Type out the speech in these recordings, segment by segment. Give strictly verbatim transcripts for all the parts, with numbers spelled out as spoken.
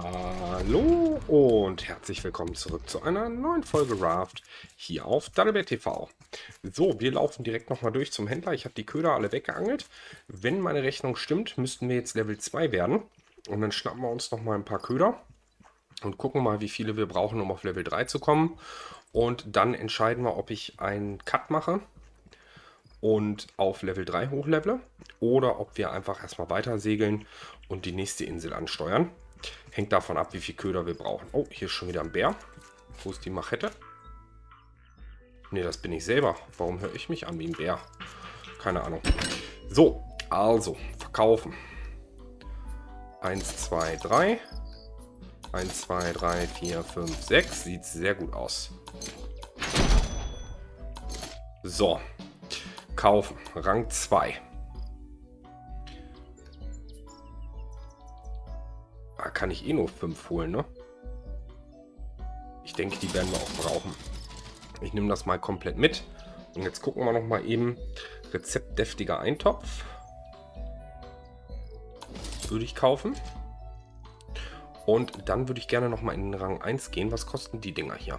Hallo und herzlich willkommen zurück zu einer neuen Folge Raft hier auf DaddelBärTV. So, wir laufen direkt nochmal durch zum Händler. Ich habe die Köder alle weggeangelt. Wenn meine Rechnung stimmt, müssten wir jetzt Level zwei werden. Und dann schnappen wir uns nochmal ein paar Köder und gucken mal, wie viele wir brauchen, um auf Level drei zu kommen. Und dann entscheiden wir, ob ich einen Cut mache und auf Level drei hochlevele oder ob wir einfach erstmal weiter segeln und die nächste Insel ansteuern. Hängt davon ab, wie viel Köder wir brauchen. Oh, hier ist schon wieder ein Bär. Wo ist die Machete? Ne, das bin ich selber. Warum höre ich mich an wie ein Bär? Keine Ahnung. So, also, verkaufen. eins, zwei, drei. eins, zwei, drei, vier, fünf, sechs. Sieht sehr gut aus. So. Kaufen. Rang zwei. Da kann ich eh nur fünf holen, ne? Ich denke, die werden wir auch brauchen. Ich nehme das mal komplett mit. Und jetzt gucken wir noch mal eben. Rezept deftiger Eintopf. Würde ich kaufen. Und dann würde ich gerne noch mal in den Rang eins gehen. Was kosten die Dinger hier?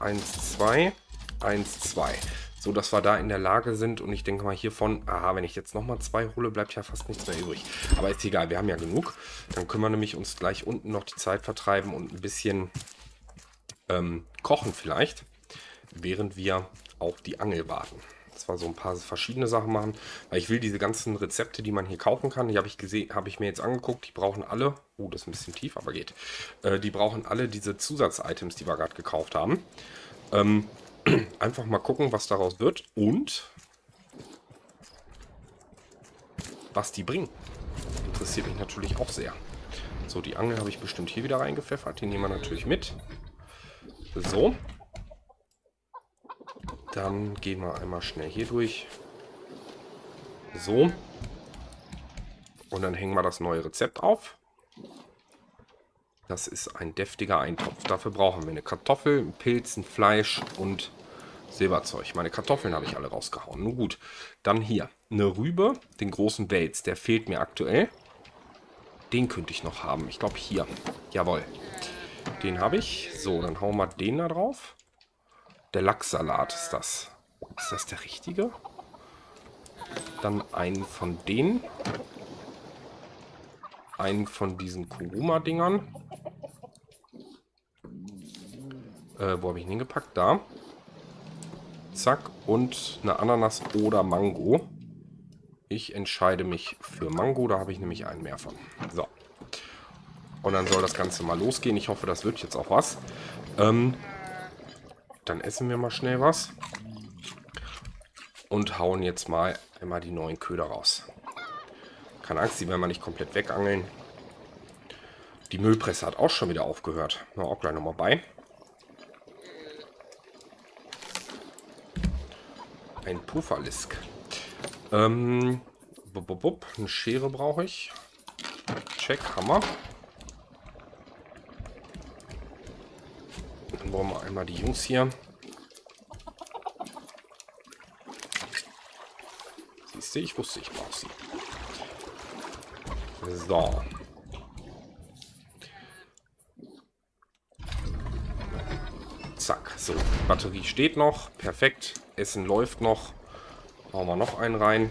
eins, zwei, eins, zwei. So, dass wir da in der Lage sind. Und ich denke mal hiervon, aha, wenn ich jetzt nochmal zwei hole, bleibt ja fast nichts mehr übrig. Aber ist egal, wir haben ja genug. Dann können wir nämlich uns gleich unten noch die Zeit vertreiben und ein bisschen ähm, kochen vielleicht, während wir auf die Angel warten. Das war so ein paar verschiedene Sachen machen, weil ich will diese ganzen Rezepte, die man hier kaufen kann, die habe ich gesehen, habe ich mir jetzt angeguckt, die brauchen alle, oh, das ist ein bisschen tief, aber geht, äh, die brauchen alle diese Zusatz-Items, die wir gerade gekauft haben. Ähm, einfach mal gucken, was daraus wird und was die bringen. Interessiert mich natürlich auch sehr. So, die Angel habe ich bestimmt hier wieder reingepfeffert, die nehmen wir natürlich mit. So. Dann gehen wir einmal schnell hier durch. So. Und dann hängen wir das neue Rezept auf. Das ist ein deftiger Eintopf. Dafür brauchen wir eine Kartoffel, einen Pilz, ein Fleisch und Silberzeug. Meine Kartoffeln habe ich alle rausgehauen. Nun gut. Dann hier eine Rübe, den großen Wels. Der fehlt mir aktuell. Den könnte ich noch haben. Ich glaube hier. Jawohl. Den habe ich. So, dann hauen wir den da drauf. Der Lachssalat ist das. Ist das der richtige? Dann einen von denen. Einen von diesen Kuruma-Dingern. Äh, wo habe ich ihn hingepackt? Da. Zack. Und eine Ananas oder Mango. Ich entscheide mich für Mango. Da habe ich nämlich einen mehr von. So. Und dann soll das Ganze mal losgehen. Ich hoffe, das wird jetzt auch was. Ähm... Dann essen wir mal schnell was und hauen jetzt mal einmal die neuen Köder raus. Keine Angst, die werden wir nicht komplett wegangeln. Die Müllpresse hat auch schon wieder aufgehört. Na, auch gleich nochmal bei. Ein Puffalisk. Ähm, bub, bub, bub. Eine Schere brauche ich. Check, Hammer. Wollen wir einmal die Jungs hier. Siehst du, ich wusste, ich brauche sie. So. Zack. So, Batterie steht noch. Perfekt. Essen läuft noch. Hauen wir noch einen rein.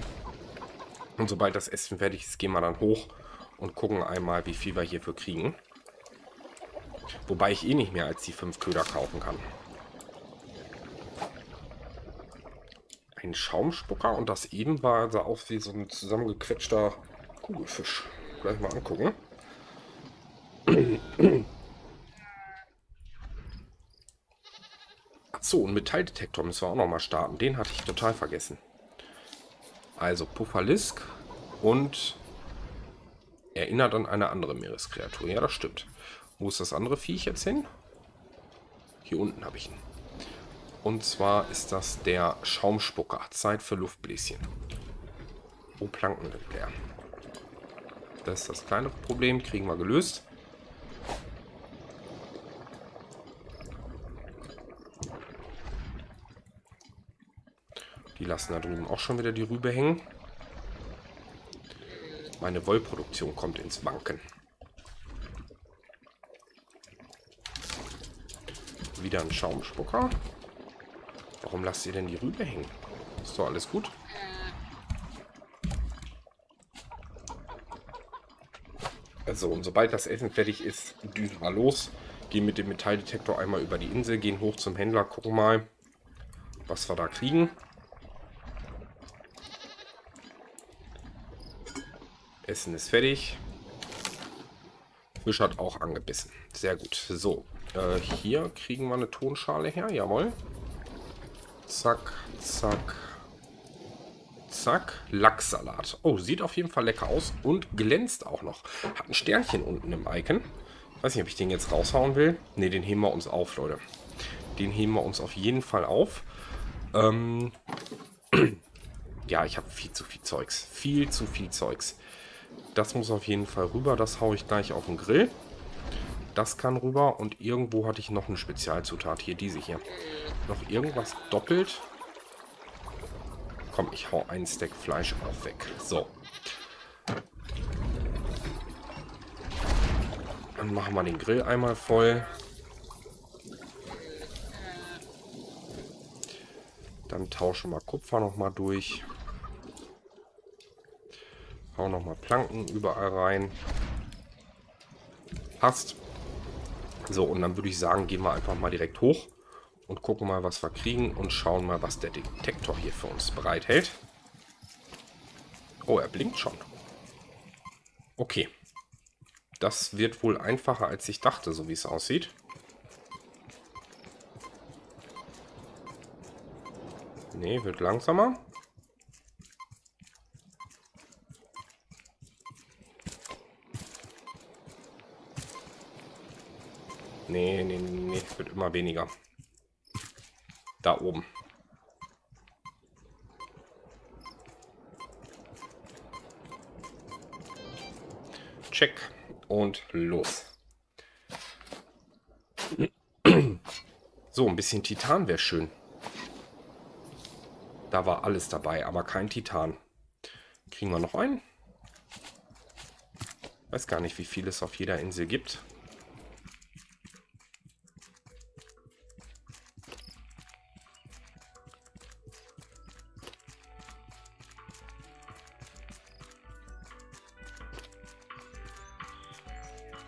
Und sobald das Essen fertig ist, gehen wir dann hoch und gucken einmal, wie viel wir hierfür kriegen. Wobei ich eh nicht mehr als die fünf Köder kaufen kann. Ein Schaumspucker und das eben war sah aus wie so ein zusammengequetschter Kugelfisch. Gleich mal angucken. Achso, und Metalldetektor müssen wir auch nochmal starten. Den hatte ich total vergessen. Also Puffalisk und erinnert an eine andere Meereskreatur. Ja, das stimmt. Wo ist das andere Viech jetzt hin? Hier unten habe ich ihn. Und zwar ist das der Schaumspucker. Zeit für Luftbläschen. Oh, Planken liegt der. Das ist das kleine Problem. Kriegen wir gelöst. Die lassen da drüben auch schon wieder die Rübe hängen. Meine Wollproduktion kommt ins Wanken. Wieder ein Schaumspucker. Warum lasst ihr denn die Rübe hängen? Ist doch alles gut. Also, und sobald das Essen fertig ist, düsen wir los. Gehen mit dem Metalldetektor einmal über die Insel, gehen hoch zum Händler, gucken mal, was wir da kriegen. Essen ist fertig. Fisch hat auch angebissen. Sehr gut. So, äh, hier kriegen wir eine Tonschale her. Jawohl. Zack, zack, zack. Lachssalat. Oh, sieht auf jeden Fall lecker aus und glänzt auch noch. Hat ein Sternchen unten im Icon. Ich weiß nicht, ob ich den jetzt raushauen will. Ne, den heben wir uns auf, Leute. Den heben wir uns auf jeden Fall auf. Ähm ja, ich habe viel zu viel Zeugs. Viel zu viel Zeugs. Das muss auf jeden Fall rüber. Das haue ich gleich auf den Grill. Das kann rüber. Und irgendwo hatte ich noch eine Spezialzutat. Hier, diese hier. Noch irgendwas doppelt. Komm, ich hau einen Stack Fleisch auch weg. So. Dann machen wir den Grill einmal voll. Dann tauschen wir Kupfer nochmal durch. Hau nochmal Planken überall rein. Passt. So, und dann würde ich sagen, gehen wir einfach mal direkt hoch und gucken mal, was wir kriegen und schauen mal, was der Detektor hier für uns bereithält. Oh, er blinkt schon. Okay. Das wird wohl einfacher, als ich dachte, so wie es aussieht. Ne, wird langsamer. Ne, ne, ne, wird immer weniger. Da oben. Check. Und los. So, ein bisschen Titan wäre schön. Da war alles dabei, aber kein Titan. Kriegen wir noch einen? Weiß gar nicht, wie viel es auf jeder Insel gibt.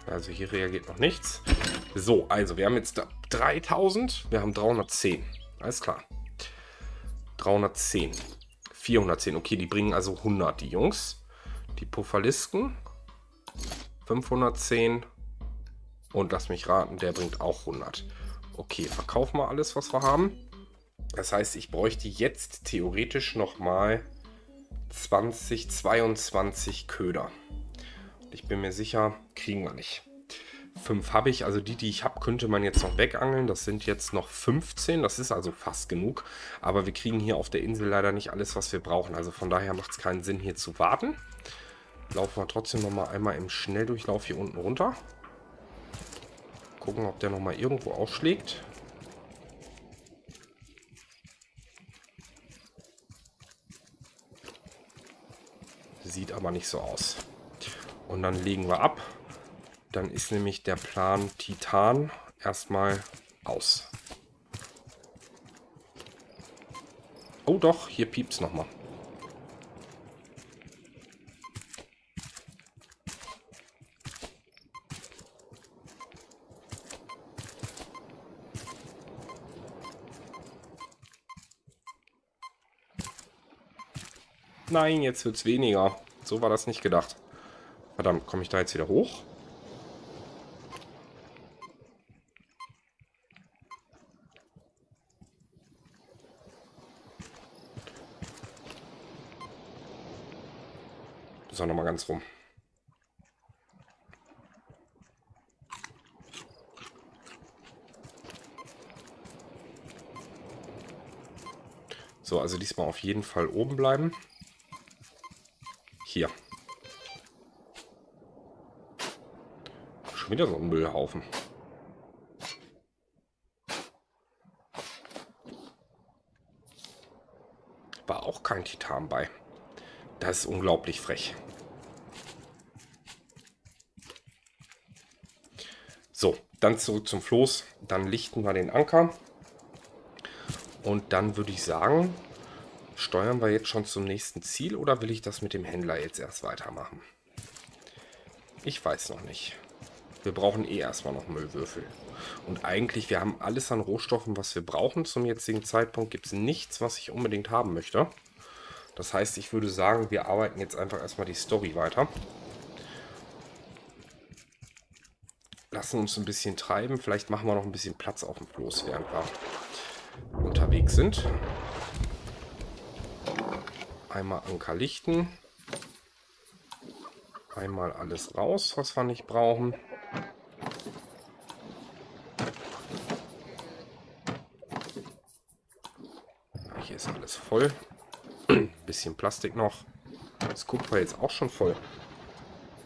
Also hier reagiert noch nichts. So, also wir haben jetzt dreitausend. Wir haben dreihundertzehn. Alles klar. dreihundertzehn. vierhundertzehn. Okay, die bringen also hundert, die Jungs. Die Puffalisken. fünfhundertzehn. Und lass mich raten, der bringt auch hundert. Okay, verkaufen wir alles, was wir haben. Das heißt, ich bräuchte jetzt theoretisch nochmal zwanzig, zweiundzwanzig Köder. Ich bin mir sicher, kriegen wir nicht. fünf habe ich, also die, die ich habe, könnte man jetzt noch wegangeln. Das sind jetzt noch fünfzehn, das ist also fast genug. Aber wir kriegen hier auf der Insel leider nicht alles, was wir brauchen. Also von daher macht es keinen Sinn, hier zu warten. Laufen wir trotzdem nochmal einmal im Schnelldurchlauf hier unten runter. Gucken, ob der nochmal irgendwo aufschlägt. Sieht aber nicht so aus. Und dann legen wir ab. Dann ist nämlich der Plan Titan erstmal aus. Oh doch, hier piept's nochmal. Nein, jetzt wird's weniger. So war das nicht gedacht. Verdammt, komme ich da jetzt wieder hoch? Das ist auch nochmal ganz rum. So, also diesmal auf jeden Fall oben bleiben. Hier. Wieder so ein Müllhaufen. War auch kein Titan bei. Das ist unglaublich frech. Dann zurück zum Floß, dann lichten wir den Anker und dann würde ich sagen, steuern wir jetzt schon zum nächsten Ziel oder will ich das mit dem Händler jetzt erst weitermachen? Ich weiß noch nicht. Wir brauchen eh erstmal noch Müllwürfel. Und eigentlich, wir haben alles an Rohstoffen, was wir brauchen. Zum jetzigen Zeitpunkt gibt es nichts, was ich unbedingt haben möchte. Das heißt, ich würde sagen, wir arbeiten jetzt einfach erstmal die Story weiter. Lassen uns ein bisschen treiben. Vielleicht machen wir noch ein bisschen Platz auf dem Floß, während wir unterwegs sind. Einmal Anker lichten. Einmal alles raus, was wir nicht brauchen. Hier ist alles voll. Ein bisschen Plastik noch. Das Kupfer jetzt auch schon voll.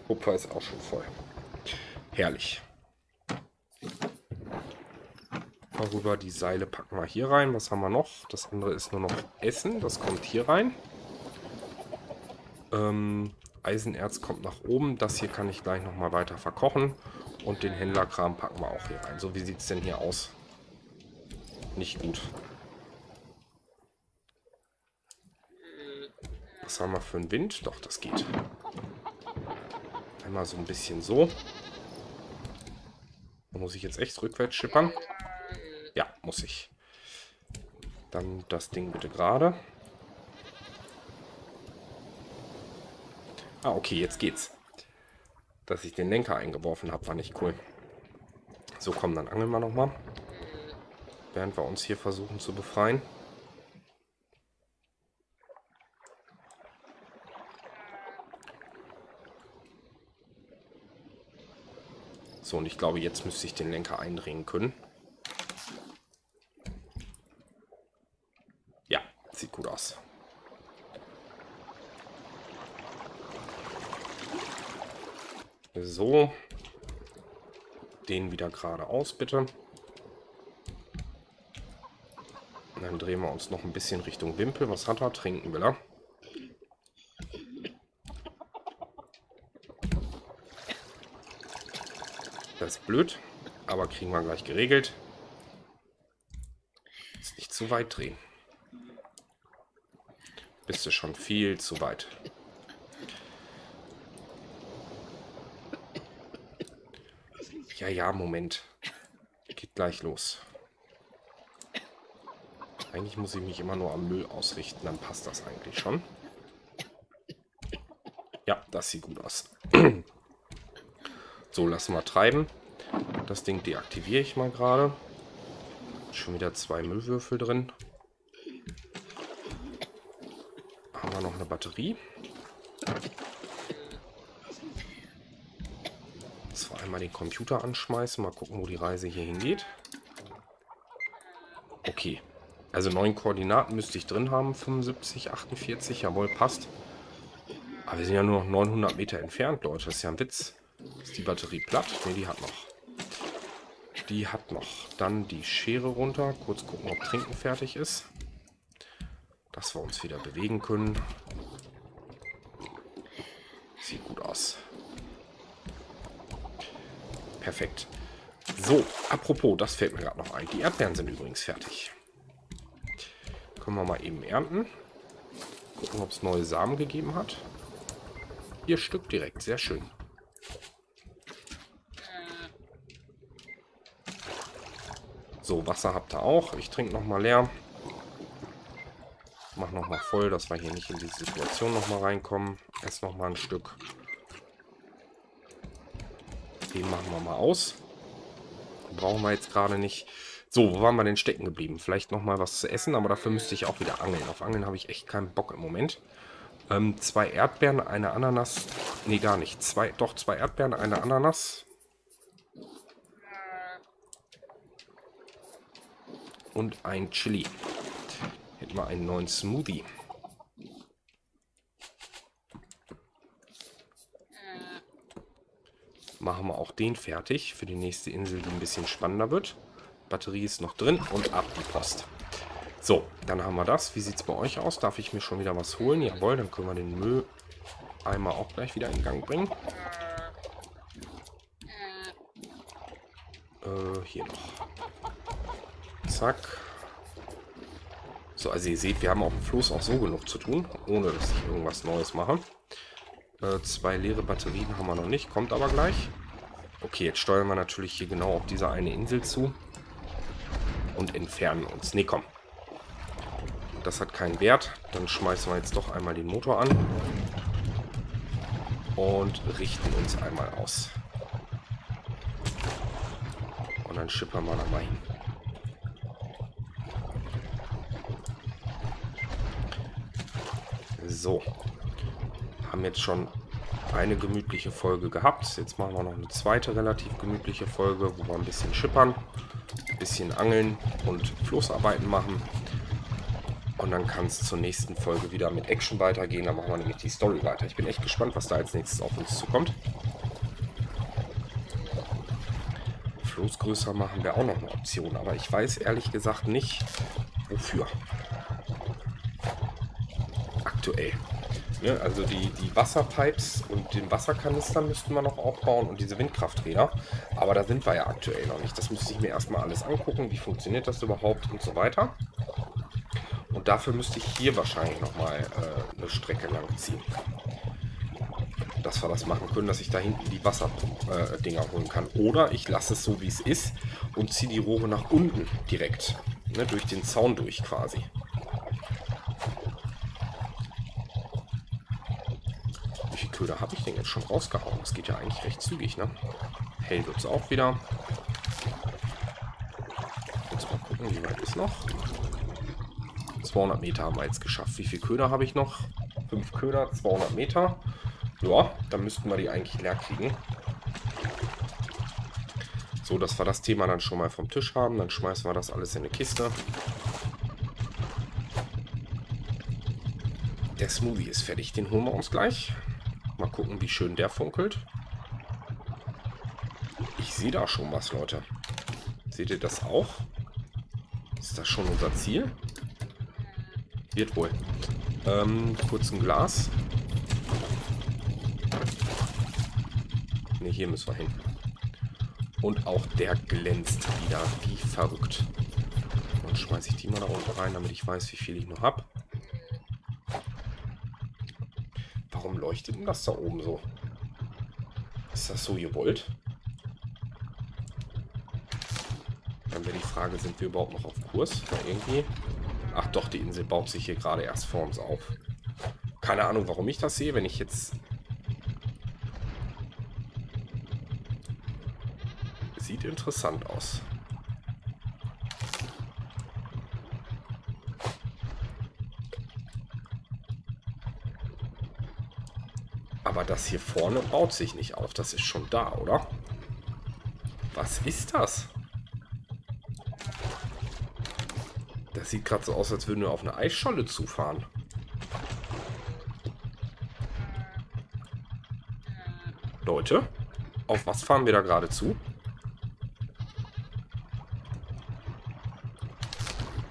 Kupfer ist auch schon voll. Herrlich. Darüber die Seile packen wir hier rein. Was haben wir noch? Das andere ist nur noch Essen. Das kommt hier rein. Ähm, Eisenerz kommt nach oben. Das hier kann ich gleich nochmal weiter verkochen. Und den Händlerkram packen wir auch hier rein. So, wie sieht es denn hier aus? Nicht gut. Was haben wir für einen Wind? Doch, das geht. Einmal so ein bisschen so. Muss ich jetzt echt rückwärts schippern? Ja, muss ich. Dann das Ding bitte gerade. Ah, okay, jetzt geht's. Dass ich den Lenker eingeworfen habe, war nicht cool. So, komm, dann angeln wir nochmal. Während wir uns hier versuchen zu befreien. So, und ich glaube, jetzt müsste ich den Lenker eindrehen können. Ja, sieht gut aus. So. Den wieder geradeaus, bitte. Und dann drehen wir uns noch ein bisschen Richtung Wimpel. Was hat er? Trinken will er. Das ist blöd, aber kriegen wir gleich geregelt. Jetzt nicht zu weit drehen. Bist du schon viel zu weit. Ja, ja, Moment. Geht gleich los. Eigentlich muss ich mich immer nur am Müll ausrichten, dann passt das eigentlich schon. Ja, das sieht gut aus. So, lassen wir treiben. Das Ding deaktiviere ich mal gerade. Schon wieder zwei Müllwürfel drin. Haben wir noch eine Batterie? Jetzt vor allem mal den Computer anschmeißen. Mal gucken, wo die Reise hier hingeht. Okay. Also neun Koordinaten müsste ich drin haben. fünfundsiebzig, achtundvierzig. Jawohl, passt. Aber wir sind ja nur noch neunhundert Meter entfernt, Leute. Das ist ja ein Witz. Ist die Batterie platt? Ne, die hat noch. Die hat noch. Dann die Schere runter. Kurz gucken, ob Trinken fertig ist. Dass wir uns wieder bewegen können. Sieht gut aus. Perfekt. So, apropos, das fällt mir gerade noch ein. Die Erdbeeren sind übrigens fertig. Können wir mal eben ernten. Gucken, ob es neue Samen gegeben hat. Ihr Stück direkt. Sehr schön. So, Wasser habt ihr auch. Ich trinke nochmal leer. Mach nochmal voll, dass wir hier nicht in die Situation nochmal reinkommen. Ess nochmal ein Stück. Den machen wir mal aus. Brauchen wir jetzt gerade nicht. So, wo waren wir denn stecken geblieben? Vielleicht nochmal was zu essen, aber dafür müsste ich auch wieder angeln. Auf Angeln habe ich echt keinen Bock im Moment. Ähm, zwei Erdbeeren, eine Ananas. Nee, gar nicht. Zwei, doch, zwei Erdbeeren, eine Ananas. Und ein Chili. Hätten wir einen neuen Smoothie. Machen wir auch den fertig für die nächste Insel, die ein bisschen spannender wird. Batterie ist noch drin und ab die Post. So, dann haben wir das. Wie sieht es bei euch aus? Darf ich mir schon wieder was holen? Jawohl, dann können wir den Mülleimer auch gleich wieder in Gang bringen. Äh, hier noch. Zack. So, also ihr seht, wir haben auf dem Floß auch so genug zu tun, ohne dass ich irgendwas Neues mache. Äh, zwei leere Batterien haben wir noch nicht, kommt aber gleich. Okay, jetzt steuern wir natürlich hier genau auf diese eine Insel zu und entfernen uns. Ne, komm. Das hat keinen Wert. Dann schmeißen wir jetzt doch einmal den Motor an und richten uns einmal aus. Und dann schippern wir da mal hin. So. Haben jetzt schon eine gemütliche Folge gehabt. Jetzt machen wir noch eine zweite relativ gemütliche Folge, wo wir ein bisschen schippern, ein bisschen angeln und Floßarbeiten machen. Und dann kann es zur nächsten Folge wieder mit Action weitergehen. Da machen wir nämlich die Story weiter. Ich bin echt gespannt, was da als nächstes auf uns zukommt. Floß größer machen wir auch noch eine Option. Aber ich weiß ehrlich gesagt nicht, wofür. Aktuell. Ne? Also die, die Wasserpipes und den Wasserkanister müssten wir noch aufbauen und diese Windkrafträder. Aber da sind wir ja aktuell noch nicht. Das müsste ich mir erstmal alles angucken. Wie funktioniert das überhaupt und so weiter. Und dafür müsste ich hier wahrscheinlich nochmal äh, eine Strecke lang ziehen. Dass wir das machen können, dass ich da hinten die Wasserdinger äh, holen kann. Oder ich lasse es so, wie es ist und ziehe die Rohre nach unten direkt. Ne, durch den Zaun durch quasi. Wie viele Köder habe ich denn jetzt schon rausgehauen? Das geht ja eigentlich recht zügig, ne? Hell wird es auch wieder. Jetzt mal gucken, wie weit ist noch. zweihundert Meter haben wir jetzt geschafft. Wie viele Köder habe ich noch? fünf Köder, zweihundert Meter. Ja, dann müssten wir die eigentlich leer kriegen. So, dass wir das Thema dann schon mal vom Tisch haben. Dann schmeißen wir das alles in eine Kiste. Der Smoothie ist fertig. Den holen wir uns gleich. Mal gucken, wie schön der funkelt. Ich sehe da schon was, Leute. Seht ihr das auch? Ist das schon unser Ziel? Wird wohl. Ähm, kurz ein Glas. Ne, hier müssen wir hin. Und auch der glänzt wieder wie verrückt. Dann schmeiße ich die mal da unten rein, damit ich weiß, wie viel ich noch habe. Warum leuchtet denn das da oben so? Ist das so gewollt? Dann wäre die Frage, sind wir überhaupt noch auf Kurs? Weil irgendwie... Ach doch, die Insel baut sich hier gerade erst vor uns auf. Keine Ahnung, warum ich das sehe, wenn ich jetzt... Sieht interessant aus. Aber das hier vorne baut sich nicht auf. Das ist schon da, oder? Was ist das? Das sieht gerade so aus, als würden wir auf eine Eisscholle zufahren. Leute, auf was fahren wir da gerade zu?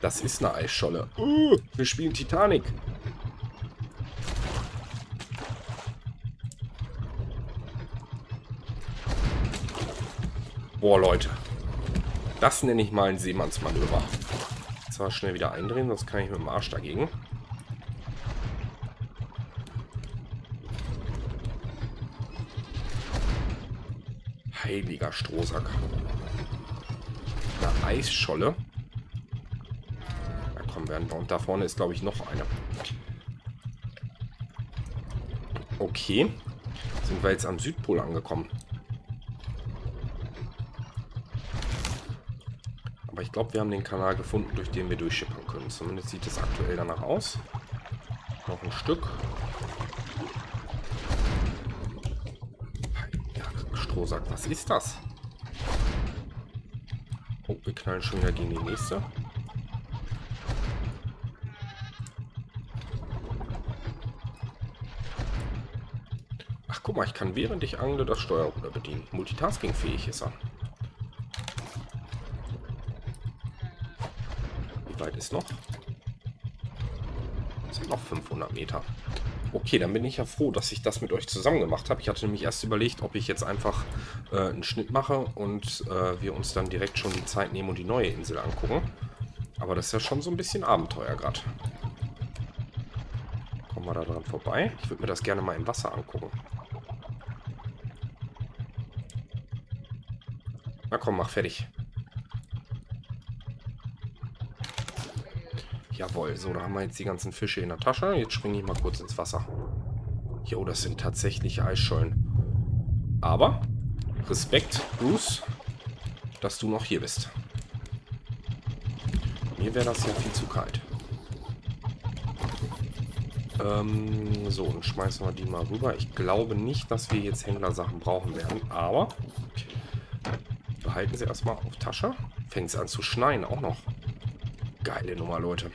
Das ist eine Eisscholle. Uh, wir spielen Titanic. Boah, Leute. Das nenne ich mal ein Seemannsmanöver. Zwar schnell wieder eindrehen, sonst kann ich mit dem Arsch dagegen. Heiliger Strohsack. Eine Eisscholle. Da kommen wir an. Und da vorne ist, glaube ich, noch eine. Okay. Sind wir jetzt am Südpol angekommen. Aber ich glaube, wir haben den Kanal gefunden, durch den wir durchschippern können. Zumindest sieht es aktuell danach aus. Noch ein Stück. Ja, Strohsack, was ist das? Oh, wir knallen schon wieder gegen die nächste. Ach, guck mal, ich kann während ich angle das Steuerruder bedienen. Multitaskingfähig ist er. Ist noch. Das sind noch fünfhundert Meter. Okay, dann bin ich ja froh, dass ich das mit euch zusammen gemacht habe. Ich hatte nämlich erst überlegt, ob ich jetzt einfach äh, einen Schnitt mache und äh, wir uns dann direkt schon die Zeit nehmen und die neue Insel angucken. Aber das ist ja schon so ein bisschen Abenteuer gerade. Kommen wir da dran vorbei? Ich würde mir das gerne mal im Wasser angucken. Na komm, mach fertig. Jawohl, so, da haben wir jetzt die ganzen Fische in der Tasche. Jetzt springe ich mal kurz ins Wasser. Jo, das sind tatsächlich Eisschollen. Aber, Respekt, Bruce, dass du noch hier bist. Mir wäre das ja viel zu kalt. Ähm, so, und schmeißen wir die mal rüber. Ich glaube nicht, dass wir jetzt Händlersachen brauchen werden, aber behalten sie erstmal auf Tasche. Fängt es an zu schneien, auch noch. Geile Nummer, Leute.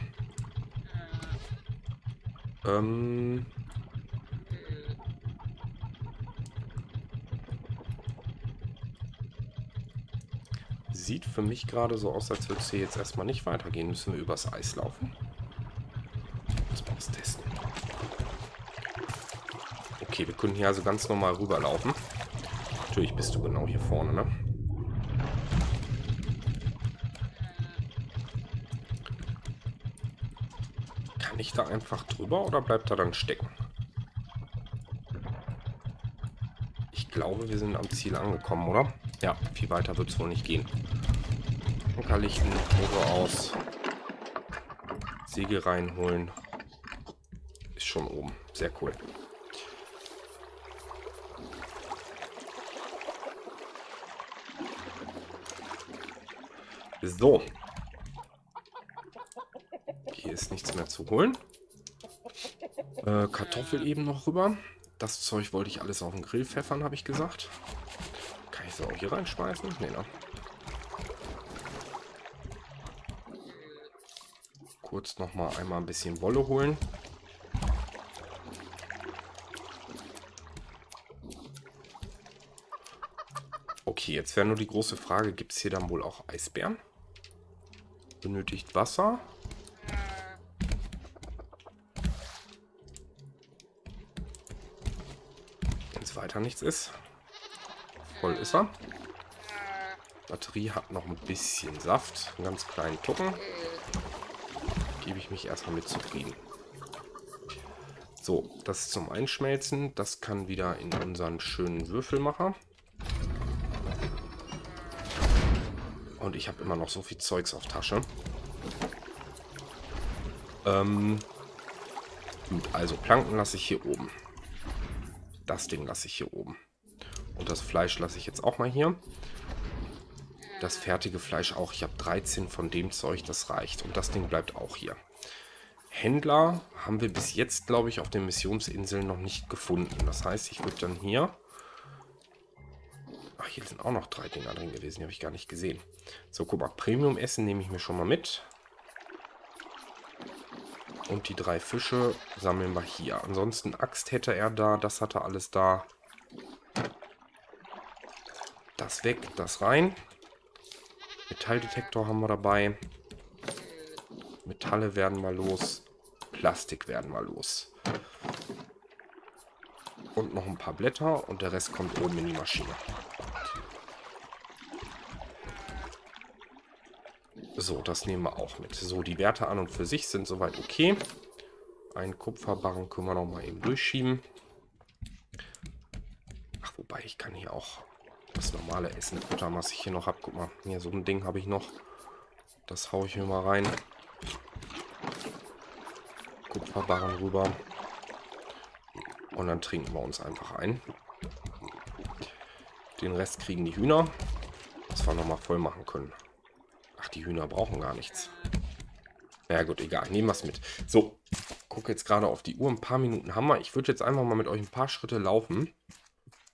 Ähm. Sieht für mich gerade so aus, als würde es hier jetzt erstmal nicht weitergehen. Müssen wir übers Eis laufen? Muss man das testen. Okay, wir können hier also ganz normal rüberlaufen. Natürlich bist du genau hier vorne, ne? Ich da einfach drüber oder bleibt er dann stecken? Ich glaube, wir sind am Ziel angekommen, oder? Ja, viel weiter wird es wohl nicht gehen. Ankerlichten, Motor aus. Segel reinholen. Ist schon oben. Sehr cool. So. Ist nichts mehr zu holen. Äh, Kartoffel eben noch rüber. Das Zeug wollte ich alles auf den Grill pfeffern, habe ich gesagt. Kann ich es auch hier reinschmeißen? Nee, ne? Kurz noch mal einmal ein bisschen Wolle holen. Okay, jetzt wäre nur die große Frage, gibt es hier dann wohl auch Eisbären? Benötigt Wasser. Weiter nichts ist. Voll ist er. Batterie hat noch ein bisschen Saft. Einen ganz kleinen Tucken. Gebe ich mich erstmal mit zufrieden. So, das zum Einschmelzen. Das kann wieder in unseren schönen Würfelmacher. Und ich habe immer noch so viel Zeugs auf Tasche. Ähm, gut, also Planken lasse ich hier oben. Das Ding lasse ich hier oben. Und das Fleisch lasse ich jetzt auch mal hier. Das fertige Fleisch auch. Ich habe dreizehn von dem Zeug, das reicht. Und das Ding bleibt auch hier. Händler haben wir bis jetzt, glaube ich, auf den Missionsinseln noch nicht gefunden. Das heißt, ich würde dann hier... Ach, hier sind auch noch drei Dinger drin gewesen. Die habe ich gar nicht gesehen. So, guck mal. Premium-Essen nehme ich mir schon mal mit. Und die drei Fische sammeln wir hier. Ansonsten Axt hätte er da. Das hat er alles da. Das weg, das rein. Metalldetektor haben wir dabei. Metalle werden mal los. Plastik werden mal los. Und noch ein paar Blätter. Und der Rest kommt oben in die Maschine. So, das nehmen wir auch mit. So, die Werte an und für sich sind soweit okay. Einen Kupferbarren können wir noch mal eben durchschieben. Ach, wobei, ich kann hier auch das normale Essen, Butter, was ich hier noch habe. Guck mal, hier so ein Ding habe ich noch. Das haue ich mir mal rein. Kupferbarren rüber. Und dann trinken wir uns einfach ein. Den Rest kriegen die Hühner, dass wir noch mal voll machen können. Ach, die Hühner brauchen gar nichts. Na gut, egal. Nehmen wir es mit. So, gucke jetzt gerade auf die Uhr. Ein paar Minuten haben wir. Ich würde jetzt einfach mal mit euch ein paar Schritte laufen.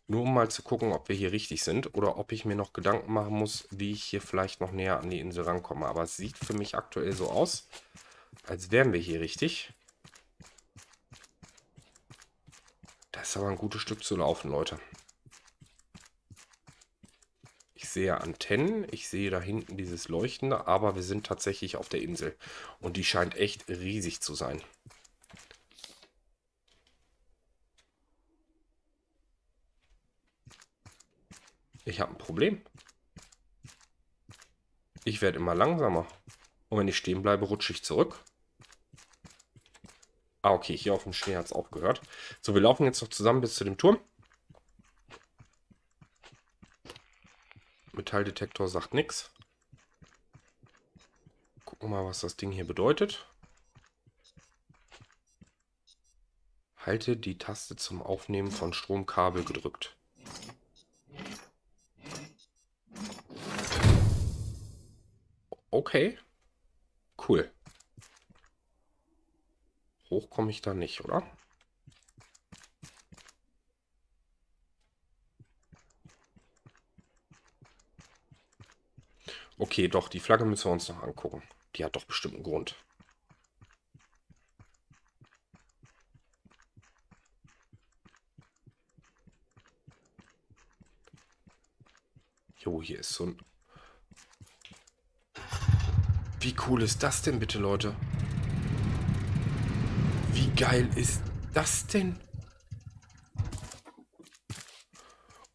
Nur um mal zu gucken, ob wir hier richtig sind. Oder ob ich mir noch Gedanken machen muss, wie ich hier vielleicht noch näher an die Insel rankomme. Aber es sieht für mich aktuell so aus, als wären wir hier richtig. Das ist aber ein gutes Stück zu laufen, Leute. Ich sehe Antennen, ich sehe da hinten dieses Leuchtende, aber wir sind tatsächlich auf der Insel. Und die scheint echt riesig zu sein. Ich habe ein Problem. Ich werde immer langsamer. Und wenn ich stehen bleibe, rutsche ich zurück. Ah, okay, hier auf dem Schnee hat es aufgehört. So, wir laufen jetzt noch zusammen bis zu dem Turm. Metalldetektor sagt nichts. Gucken wir mal, was das Ding hier bedeutet. Halte die Taste zum Aufnehmen von Stromkabel gedrückt. Okay. Cool. Hoch komme ich da nicht, oder? Okay, doch, die Flagge müssen wir uns noch angucken. Die hat doch bestimmt einen Grund. Jo, hier ist so ein... Wie cool ist das denn bitte, Leute? Wie geil ist das denn?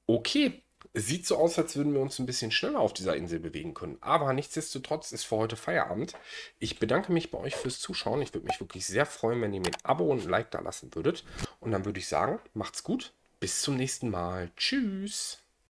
Okay. Sieht so aus, als würden wir uns ein bisschen schneller auf dieser Insel bewegen können. Aber nichtsdestotrotz ist für heute Feierabend. Ich bedanke mich bei euch fürs Zuschauen. Ich würde mich wirklich sehr freuen, wenn ihr mir ein Abo und ein Like da lassen würdet. Und dann würde ich sagen, macht's gut. Bis zum nächsten Mal. Tschüss.